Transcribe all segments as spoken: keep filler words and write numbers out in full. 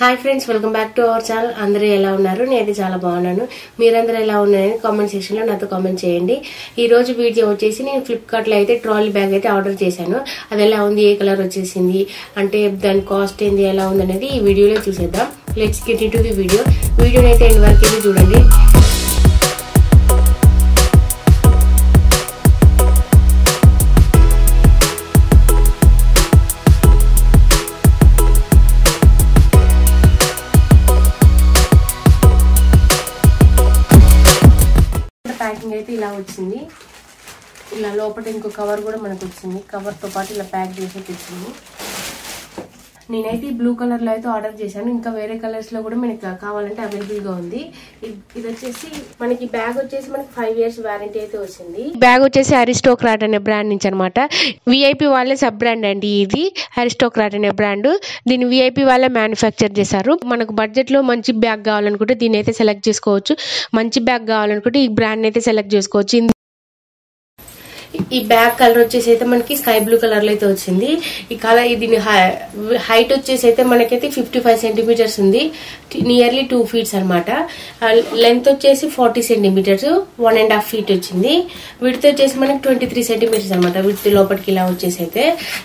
High friends welcome back to our channel अंदर एला उन्नारू नेनु चाला बागुन्नानु मीरंदरू एला उन्नारु कामेंट सेक्शन लो नातो कामेंट चेयंडी। ई रोजु वीडियो वच्चेसी नेनु फ्लिपकार्ट लो अयिते ट्रॉली बैग अयिते आर्डर चेशानु। अदि एला उंदी ए कलर वच्चेसिंदी अंटे दानि कास्ट एंदी एला उंदी अनेदी ई वीडियोलो चूसेद्दाम। Let's get into the video video अयिते एंड वरकु चूडंडी चूडंడి। पैकिंग अयिते इला वच्चिंदी इला लोपट इंको कवर कूडा मनकु वच्चिंदी। कवर तो पाटु इला पैक चेसि वच्चिंदी। नेनैते ब्लू कलर लो अयिते आर्डर चेशानु। इंका वेरे कलर्स लो कूडा मनकु कावालंटे अवेलेबल गा उंदी। इदि वच्चेसी मनकि बैग वच्चेसी मनकि फाइव इयर्स वारंटी अयिते वच्चिंदी। बैग वच्चेसी अरिस्टोक्राट अने ब्रांड नुंचि अन्नमाट। वीआईपी वाले सब ब्रांड अंडी इदि अरिस्टोक्राट अने ब्रांड। दीनि वीआईपी वाले मैन्युफैक्चर చేశారు। మనకు బడ్జెట్ లో మంచి బ్యాగ్ కావాలనుకుంటే దీని అయితే సెలెక్ట్ చేసుకోవచ్చు। మంచి బ్యాగ్ కావాలనుకుంటే ఈ బ్రాండ్ అయితే సెలెక్ట్ చేసుకోవచ్చు। ఈ బ్యాగ్ కలర్ వచ్చేసి అయితే మనకి స్కై బ్లూ కలర్ లో అయితే వచ్చింది। ఈ కలర్ ఇది హైట్ వచ్చేసి అయితే మనకైతే పचपन సెంటీమీటర్స్ ఉంది। నియర్లీ टू ఫీట్స్ అన్నమాట। లెంగ్త్ వచ్చేసి चालीस centimetres one and one by two feet వచ్చింది। విడ్త్ వచ్చేసి మనకి तेईस సెంటీమీటర్స్ అన్నమాట। విడ్త్ లోపటికి ఇలా వచ్చేసి అయితే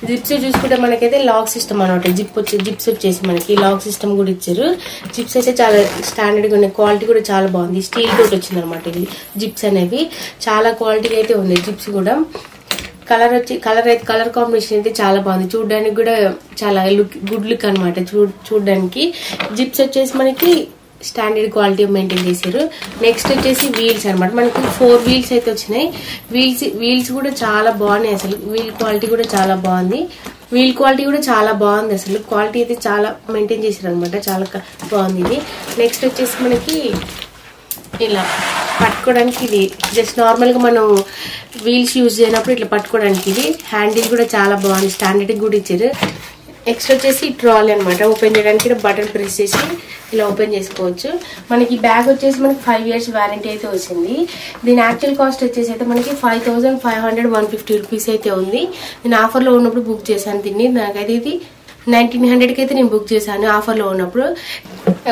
జిప్స్ చూసుకుంటే మనకైతే లాక్ సిస్టమ్ అన్నమాట। జిప్ వచ్చే జిప్స్ వచ్చేసి మనకి లాక్ సిస్టమ్ కూడా ఇచ్చారు। జిప్స్ అయితే చాలా స్టాండర్డ్ గా ఉన్నాయి। క్వాలిటీ కూడా చాలా బాగుంది। స్టీల్ తోటి వచ్చింది అన్నమాట। ఇది జిప్స్ అనేవి చాలా క్వాలిటీ అయితే ఉన్నాయి। జిప్స్ కూడా కలర్ వచ్చి కలర్ అయితే కలర్ కాంబినేషన్ అయితే చాలా బాగుంది। చూడడానికి కూడా చాలా లుక్ గుడ్ లుక్ అన్నమాట। చూడడానికి జిప్స్ వచ్చేసి మనకి స్టాండర్డ్ క్వాలిటీ మెయింటైన్ చేశారు। నెక్స్ట్ వచ్చేసి వీల్స్ అన్నమాట। మనకి ఫోర్ వీల్స్ అయితే వచ్చినాయి। వీల్స్ వీల్స్ కూడా చాలా బాగున్నాయి। అసలు వీల్ క్వాలిటీ కూడా చాలా బాగుంది। వీల్ క్వాలిటీ కూడా చాలా బాగుంది। అసలు క్వాలిటీ అయితే చాలా మెయింటైన్ చేశారు అన్నమాట। చాలా బాగుంది ఇది। నెక్స్ట్ వచ్చేసి మనకి ఇలా పట్టుకోవడానికి ఇది జస్ట్ నార్మల్ గా మనం వీల్స్ యూజ్ చేయనప్పుడు ఇట్లా పట్టుకోవడానికి ఇది హ్యాండిల్ కూడా చాలా బాగుంది। స్టాండర్డ్ కూడా ఇచ్చారు। నెక్స్ట్ వచ్చేసి ట్రాలీ అన్నమాట। ఓపెన్ చేయడానికి బటన్ ప్రెస్ చేసి ఇలా ఓపెన్ చేసుకోవచ్చు। మనకి బ్యాగ్ వచ్చేసి మనకి फाइव ఇయర్స్ వారంటీ అయితే వచ్చింది। దీని యాక్చువల్ కాస్ట్ వచ్చేసి అయితే మనకి five thousand five hundred one fifty rupees అయితే ఉంది। నేను ఆఫర్ లో ఉన్నప్పుడు బుక్ చేశాను దీన్ని। నాకైతే ఇది నైన్టీన్ హండ్రెడ్ కి అయితే నేను బుక్ చేశాను ఆఫర్ లో ఉన్నప్పుడు।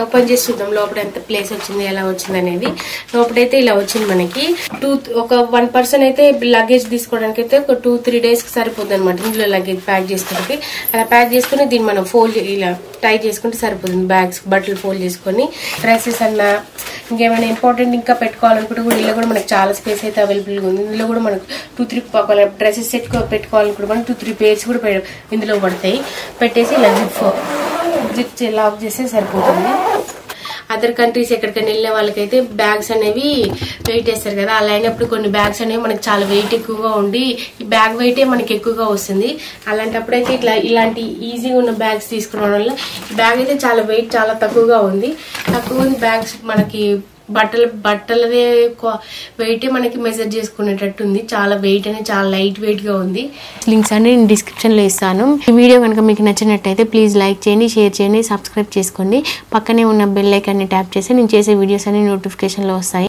ఓపెన్ చేసి చూద్దాం లోపల ఎంత ప్లేస్ వచ్చింది ఎలా వచ్చింది అనేది। లోపలైతే ఇలా వచ్చింది మనకి। టూ ఒక వన్ పర్సన్ అయితే లగేజ్ తీసుకోవడానికి అయితే ఒక టూ త్రీ డేస్ కి సరిపోద్ది అనమాట। ఇందులో లగేజ్ ప్యాక్ చేసుకోవడానికి అలా ప్యాక్ చేసుకుని దీన్ని మనం ఫోల్డ్ ఇలా టైట్ చేసుకుంటే సరిపోతుంది। బ్యాగ్స్ బట్టలు ఫోల్డ్ చేసుకుని డ్రెస్సెస్ అన్నా ఇంకేమైనా ఇంపార్టెంట్ ఇంకా పెట్టుకోవాలనుకుంటే కూడా ఇందులో కూడా మనకు చాలా స్పేస్ అయితే అవైలబుల్ గా ఉంది। ఇందులో కూడా మనకు టూ త్రీ డ్రెస్సెస్ సెట్ పెట్టుకోవాలనుకుంటే మనం టూ త్రీ పేర్స్ కూడా ఇందులో పడతాయి। పెట్టేసి ఇలా జిప్ జిప్ లాక్ చేస్తే సరిపోతుంది। అదర్ కంట్రీస్ ఎక్కడికైనా వెళ్ళిన వాళ్ళకైతే బ్యాగ్స్ అనేవి వెయిట్ వేస్తారు కదా। అలా అయినప్పుడు కొన్ని బ్యాగ్స్ అనేవి మనకి చాలా వెయిట్ ఎక్కువగా ఉండి ఈ బ్యాగ్ వెయిటే మనకి ఎక్కువగా వస్తుంది। అలాంటప్పుడు అయితే ఇట్లా ఇలాంటి ఈజీగా ఉన్న బ్యాగ్స్ తీసుకోవడం వల్ల బ్యాగ్ అయితే చాలా వెయిట్ చాలా తక్కువగా ఉంది తక్కువ ఉంది బ్యాగ్స్ మనకి బట్టలు బట్టలదే వెయిట్ మనకి మెజర్ చేసుకునేటట్టు ఉంది। చాలా వెయిట్ అనేది చాలా లైట్ వెయిట్ గా ఉంది। లింక్స్ అన్ని నేను డిస్క్రిప్షన్ లో ఇస్తాను। ఈ వీడియో కనుక మీకు నచ్చినట్టయితే ప్లీజ్ లైక్ చేయండి, షేర్ చేయండి, సబ్స్క్రైబ్ చేసుకోండి। పక్కనే ఉన్న బెల్ ఐకాన్ని ట్యాప్ చేసి నేను చేసే వీడియోస్ అన్ని నోటిఫికేషన్ లో వస్తాయి।